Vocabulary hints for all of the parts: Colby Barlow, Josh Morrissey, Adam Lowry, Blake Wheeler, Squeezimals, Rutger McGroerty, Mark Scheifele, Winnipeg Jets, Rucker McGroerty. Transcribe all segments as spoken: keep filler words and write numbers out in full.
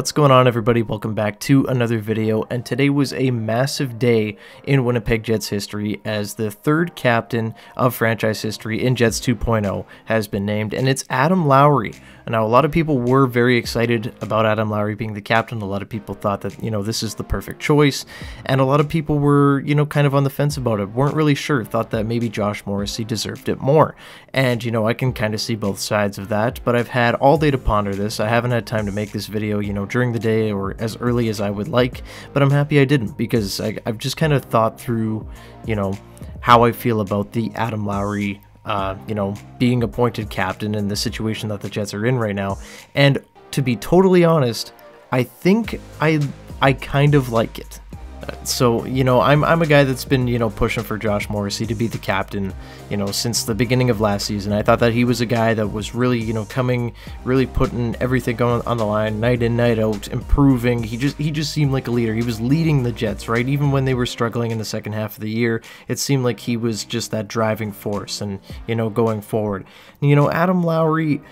What's going on, everybody? Welcome back to another video, and today was a massive day in Winnipeg Jets history as the third captain of franchise history in Jets two point oh has been named, and it's Adam Lowry. Now, a lot of people were very excited about Adam Lowry being the captain. A lot of people thought that, you know, this is the perfect choice, and a lot of people were, you know, kind of on the fence about it, weren't really sure, thought that maybe Josh Morrissey deserved it more. And, you know, I can kind of see both sides of that, but I've had all day to ponder this. I haven't had time to make this video, you know, during the day or as early as I would like, but I'm happy I didn't, because I, I've just kind of thought through, you know, how I feel about the Adam Lowry Uh, you know, being appointed captain in the situation that the Jets are in right now. And to be totally honest, I think I I kind of like it. Uh, so, you know, I'm, I'm a guy that's been, you know, pushing for Josh Morrissey to be the captain, you know, since the beginning of last season. I thought that he was a guy that was really, you know, coming, really putting everything on, on the line, night in, night out, improving. He just, he just seemed like a leader. He was leading the Jets, right? Even when they were struggling in the second half of the year, it seemed like he was just that driving force and, you know, going forward. And, you know, Adam Lowry,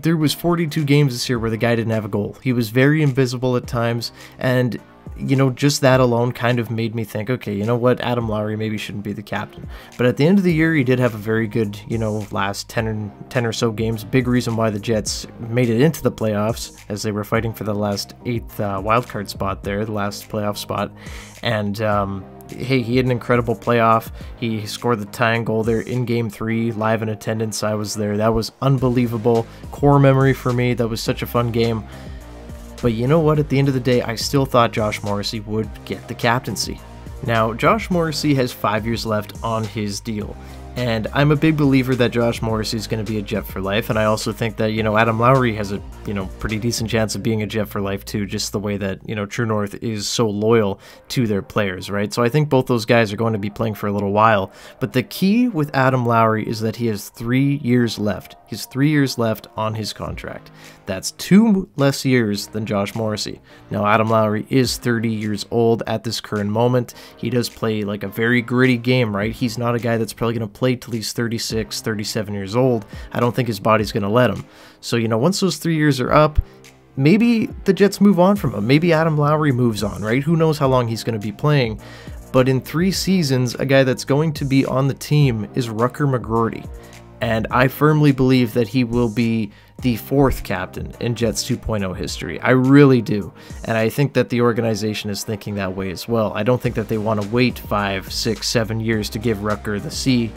there was forty-two games this year where the guy didn't have a goal. He was very invisible at times, and you know, just that alone kind of made me think, okay, you know what, Adam Lowry maybe shouldn't be the captain. But at the end of the year, he did have a very good, you know, last ten or, ten or so games. Big reason why the Jets made it into the playoffs, as they were fighting for the last eighth uh, wildcard spot there, the last playoff spot. And, um, hey, he had an incredible playoff. He scored the tying goal there in game three, live in attendance. I was there. That was unbelievable. Core memory for me. That was such a fun game. But you know what, at the end of the day, I still thought Josh Morrissey would get the captaincy. Now, Josh Morrissey has five years left on his deal, and I'm a big believer that Josh Morrissey is going to be a Jet for life, and I also think that, you know, Adam Lowry has a, you know, pretty decent chance of being a Jet for life too, just the way that, you know, True North is so loyal to their players, right? So I think both those guys are going to be playing for a little while, but the key with Adam Lowry is that he has three years left. He has three years left on his contract. That's two less years than Josh Morrissey. Now, Adam Lowry is thirty years old at this current moment. He does play like a very gritty game, right? He's not a guy that's probably going to play till he's thirty-six, thirty-seven years old. I don't think his body's going to let him. So, you know, once those three years are up, maybe the Jets move on from him. Maybe Adam Lowry moves on, right? Who knows how long he's going to be playing. But in three seasons, a guy that's going to be on the team is Rucker McGroerty. And I firmly believe that he will be the fourth captain in Jets two point oh history. I really do. And I think that the organization is thinking that way as well. I don't think that they want to wait five, six, seven years to give Rucker the C,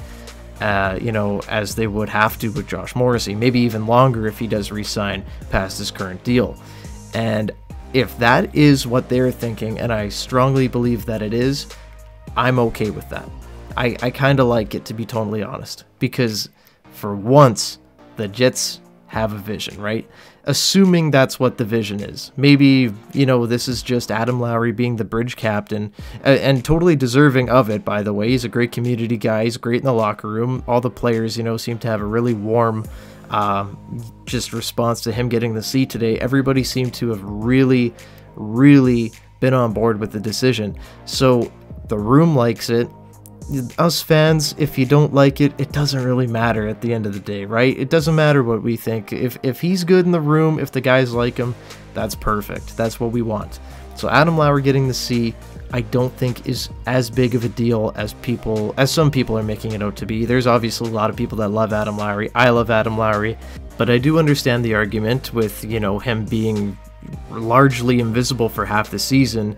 uh, you know, as they would have to with Josh Morrissey. Maybe even longer if he does re-sign past his current deal. And if that is what they're thinking, and I strongly believe that it is, I'm okay with that. I, I kind of like it, to be totally honest, because for once, the Jets have a vision, right? Assuming that's what the vision is. Maybe, you know, this is just Adam Lowry being the bridge captain, and, and totally deserving of it, by the way. He's a great community guy. He's great in the locker room. All the players, you know, seem to have a really warm uh, just response to him getting the C today. Everybody seemed to have really, really been on board with the decision. So the room likes it. Us fans, if you don't like it, it doesn't really matter at the end of the day, right? It doesn't matter what we think. If if he's good in the room, if the guys like him, that's perfect. That's what we want. So Adam Lowry getting the C, I don't think is as big of a deal as people, as some people are making it out to be. There's obviously a lot of people that love Adam Lowry. I love Adam Lowry, but I do understand the argument with, you know, him being largely invisible for half the season.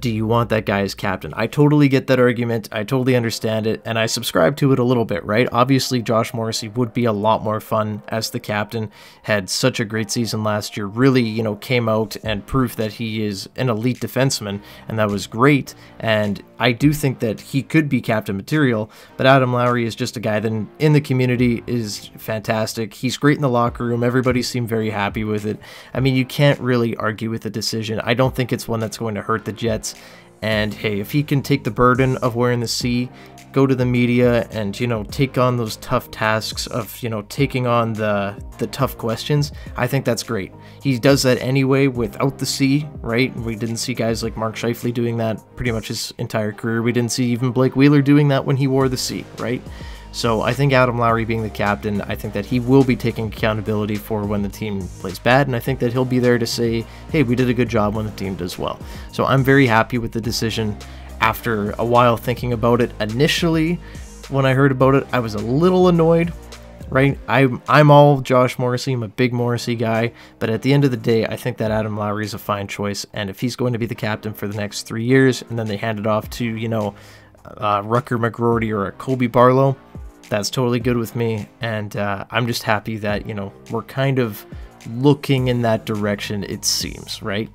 Do you want that guy as captain? I totally get that argument. I totally understand it, and I subscribe to it a little bit, right? Obviously, Josh Morrissey would be a lot more fun as the captain. Had such a great season last year. Really, you know, came out and proved that he is an elite defenseman, and that was great. And I do think that he could be captain material, but Adam Lowry is just a guy that in the community is fantastic. He's great in the locker room. Everybody seemed very happy with it. I mean, you can't really argue with the decision. I don't think it's one that's going to hurt the Jets. And hey, if he can take the burden of wearing the C, go to the media and, you know, take on those tough tasks of, you know, taking on the the tough questions, I think that's great. He does that anyway without the C, right? We didn't see guys like Mark Scheifele doing that pretty much his entire career. We didn't see even Blake Wheeler doing that when he wore the C, right? So I think Adam Lowry being the captain, I think that he will be taking accountability for when the team plays bad, and I think that he'll be there to say, hey, we did a good job when the team does well. So I'm very happy with the decision. After a while thinking about it, initially when I heard about it, I was a little annoyed, right? I'm, I'm all Josh Morrissey. I'm a big Morrissey guy. But at the end of the day, I think that Adam Lowry is a fine choice. And if he's going to be the captain for the next three years and then they hand it off to, you know, uh, Rutger McGroerty or a Colby Barlow, that's totally good with me. And uh, I'm just happy that, you know, we're kind of looking in that direction, it seems, right?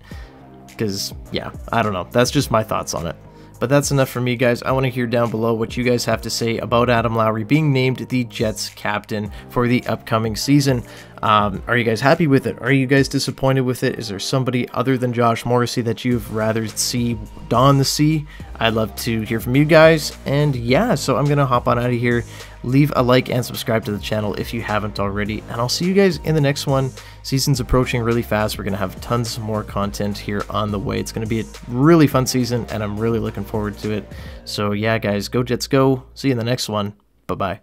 Because, yeah, I don't know. That's just my thoughts on it. But that's enough for me, guys. I want to hear down below what you guys have to say about Adam Lowry being named the Jets captain for the upcoming season. Um, are you guys happy with it? Are you guys disappointed with it? Is there somebody other than Josh Morrissey that you'd rather see don the C? I'd love to hear from you guys. And yeah, so I'm going to hop on out of here. Leave a like and subscribe to the channel if you haven't already. And I'll see you guys in the next one. Season's approaching really fast. We're going to have tons more content here on the way. It's going to be a really fun season, and I'm really looking forward to it. So yeah, guys, go Jets go. See you in the next one. Bye-bye.